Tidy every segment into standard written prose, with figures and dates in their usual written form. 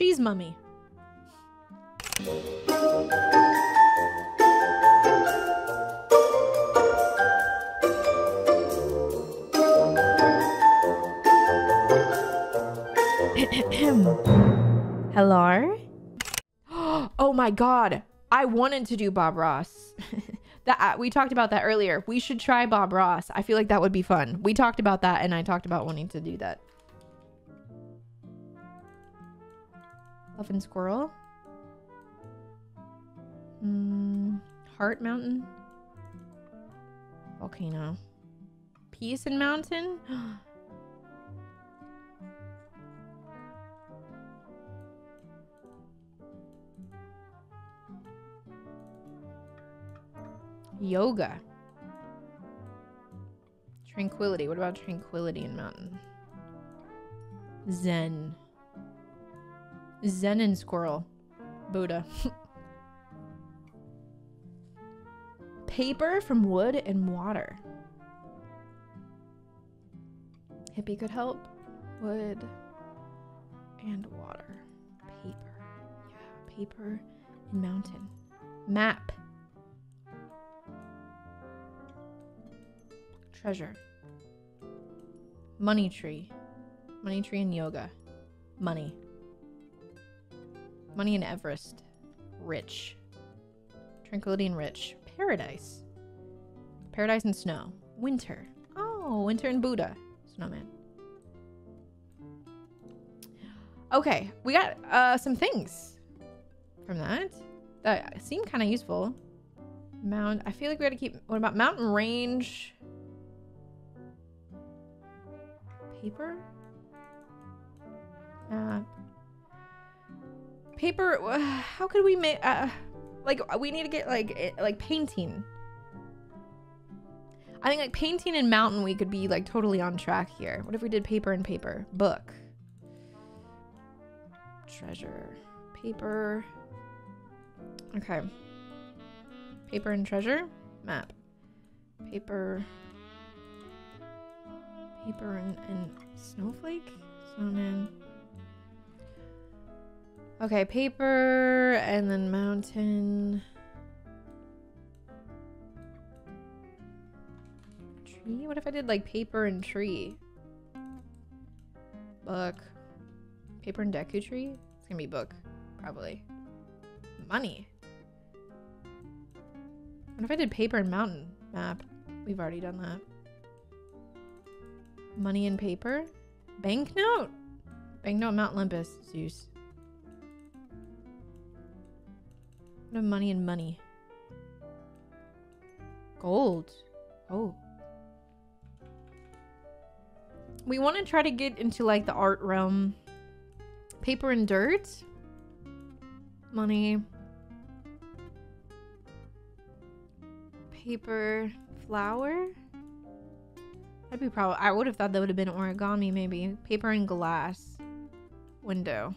She's Mummy. Hello? Oh my god, I wanted to do Bob Ross. That we talked about that earlier. We should try Bob Ross. I feel like that would be fun. We talked about that and I talked about wanting to do that. Love and Squirrel. Heart Mountain. Volcano. Peace and Mountain. Yoga. Tranquility. What about Tranquility and Mountain? Zen. Zen and Squirrel. Buddha. Paper from wood and water. Hippie could help. Wood and water. Paper. Yeah, paper and mountain. Map. Treasure. Money tree. Money tree and yoga. Money. Money and Everest. Rich. Tranquility and rich. Paradise. Paradise and snow. Winter. Oh, winter and Buddha. Snowman. Okay, we got some things from that. That seemed kind of useful. Mound. I feel like we gotta keep... What about mountain range... Paper? Paper, how could we make, like, we need to get, like painting. I think, like, painting and mountain, we could be, like, totally on track here. What if we did paper and paper? Book. Treasure. Paper. Okay. Paper and treasure. Map. Paper. Paper and snowflake? Snowman. Okay, paper and then mountain. Tree? What if I did like paper and tree? Book. Paper and Deku tree? It's gonna be book, probably. Money. What if I did paper and mountain? Map. We've already done that. Money and paper? Banknote? Banknote Mount Olympus. Zeus. What money and money? Gold. Oh. We want to try to get into like the art realm. Paper and dirt? Money. Paper. Flower? That'd be probably. I would have thought that would have been origami, maybe. Paper and glass. Window.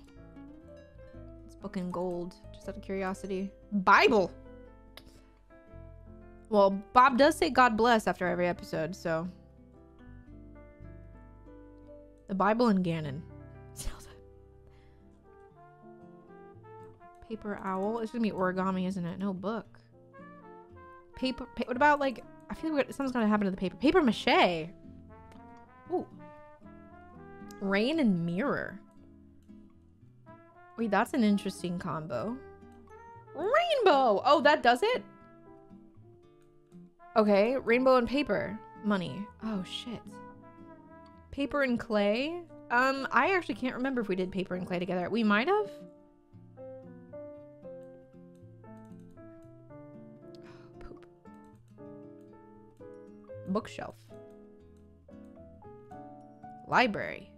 It's book and gold. Just out of curiosity. Bible! Well, Bob does say God bless after every episode, so. The Bible and Ganon. Paper owl. It's gonna be origami, isn't it? No, book. Paper. What about, like, I feel like something's gonna happen to the paper. Paper mache. Ooh. Rain and mirror. Wait, that's an interesting combo. Rainbow! Oh, that does it? Okay, rainbow and paper. Money. Oh, shit. Paper and clay? I actually can't remember if we did paper and clay together. We might have. Poop. Bookshelf. Library.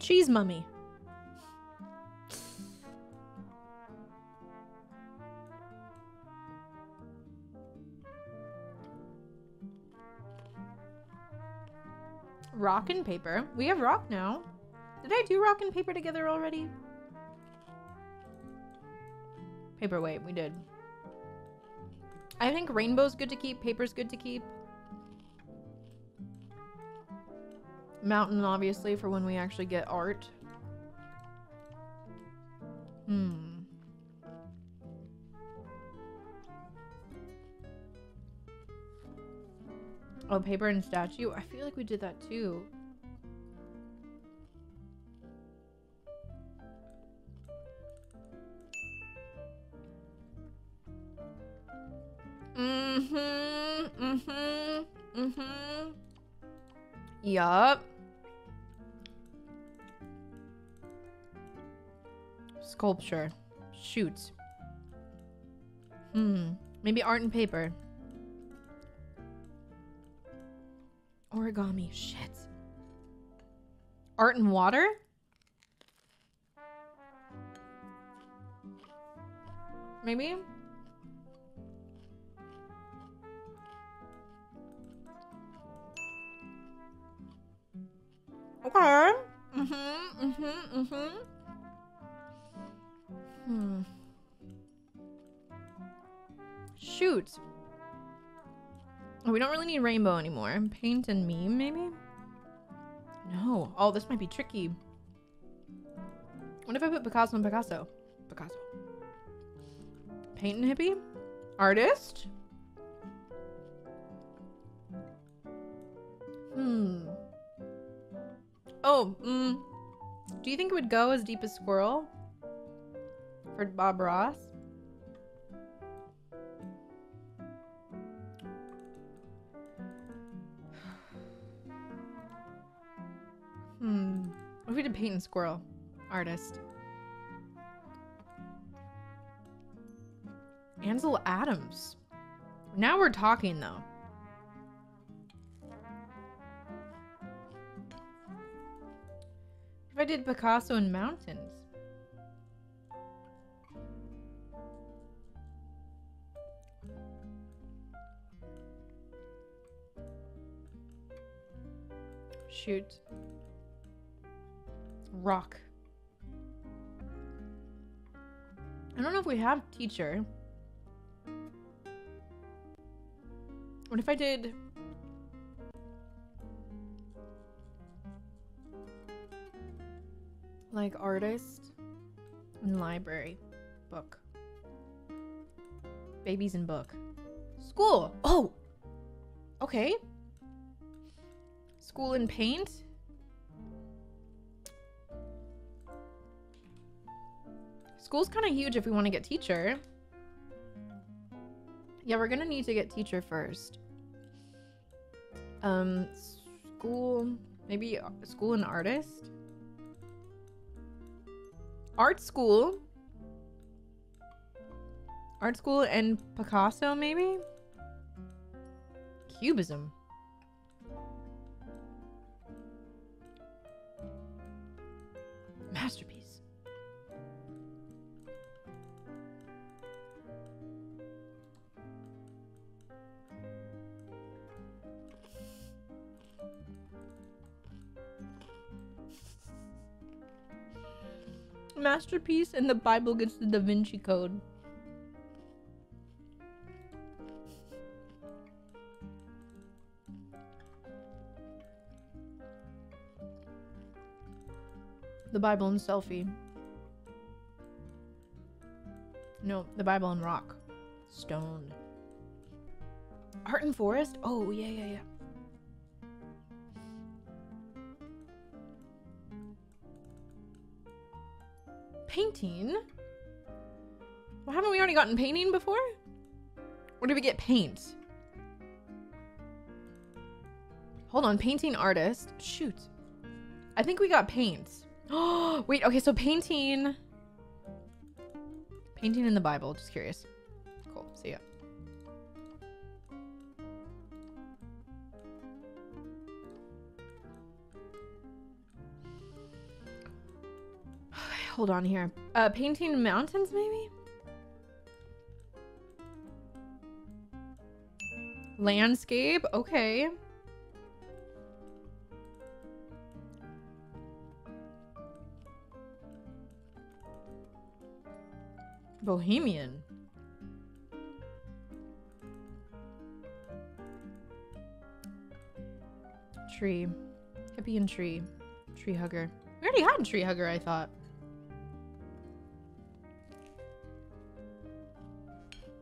Cheese mummy. Rock and paper. We have rock now. Did I do rock and paper together already? Paperweight, we did. I think rainbow's good to keep. Paper's good to keep. Mountain, obviously, for when we actually get art. Oh, paper and statue? I feel like we did that too. Yup. Sculpture. Shoot. Maybe art and paper. Origami. Shit. Art and water? Maybe? Okay. Shoot. Oh, we don't really need rainbow anymore. Paint and meme, maybe? No. Oh, this might be tricky. What if I put Picasso and Picasso? Picasso. Paint and hippie? Artist? Oh, do you think it would go as deep as squirrel? For Bob Ross? What if we did paint and squirrel? Artist. Ansel Adams. Now we're talking, though. I did Picasso and mountains. Shoot. Rock. I don't know if we have teacher. What if I did... like artist and library, book, babies and book, school. Oh, okay. School and paint. School's kind of huge if we want to get teacher. Yeah, we're gonna need to get teacher first. School, maybe school and artist. Art school. Art school and Picasso, maybe? Cubism. Masterpiece. Masterpiece and the Bible gets the Da Vinci Code. The Bible and selfie. No, the Bible and rock. Stone. Art and forest? Oh, yeah, yeah, yeah. Painting? Well, haven't we already gotten painting before? Or did we get paint? Hold on, painting artist. Shoot. I think we got paint. Oh, wait, okay, so painting. Painting in the Bible, just curious. Cool, see ya. Hold on here. Painting mountains, maybe? Landscape? Okay. Bohemian. Tree. Hippie and tree. Tree hugger. We already had a tree hugger, I thought.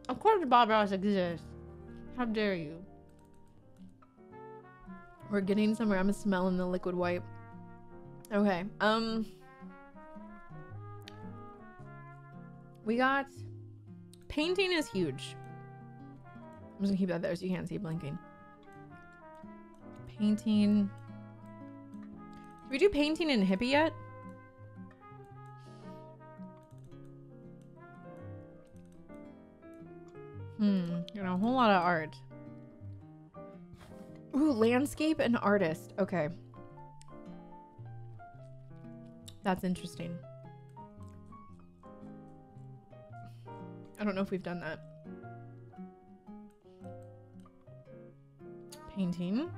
Of course Bob Ross exists. How dare you? We're getting somewhere. I'm smelling the liquid white. Okay. We got... Painting is huge. I'm just gonna keep that there so you can't see blinking. Painting... Did we do painting and hippie yet? You know, a whole lot of art. Ooh, landscape and artist. Okay. That's interesting. I don't know if we've done that. Painting.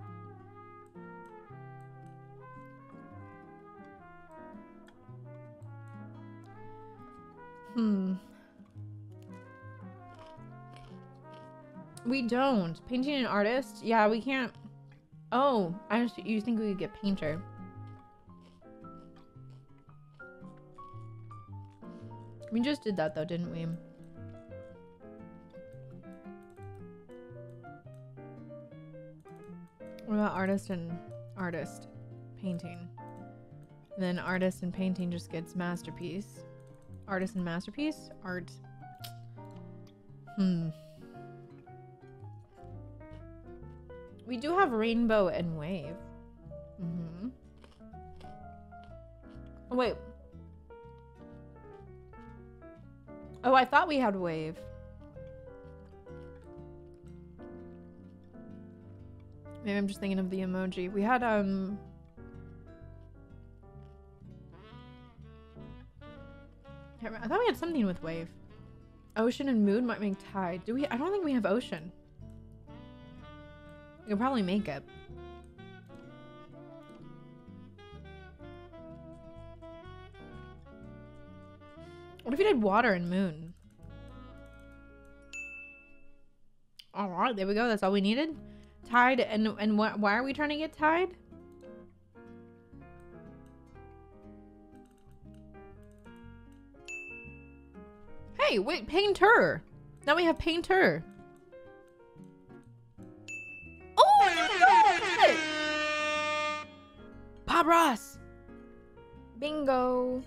We don't. Painting an artist? Yeah, we can't. Oh, you think we could get painter. We just did that though, didn't we? What about artist and artist painting? And then artist and painting just gets masterpiece. Artist and masterpiece? Art. We do have rainbow and wave. Oh, wait. Oh, I thought we had wave. Maybe I'm just thinking of the emoji. We had, I thought we had something with wave. Ocean and mood might make tide. Do we? I don't think we have ocean. We could probably make it. What if we did water and moon? All right, there we go. That's all we needed. Tide and what? Why are we trying to get tide? Hey, wait, painter. Now we have painter. Oh, Bob Ross. Bingo.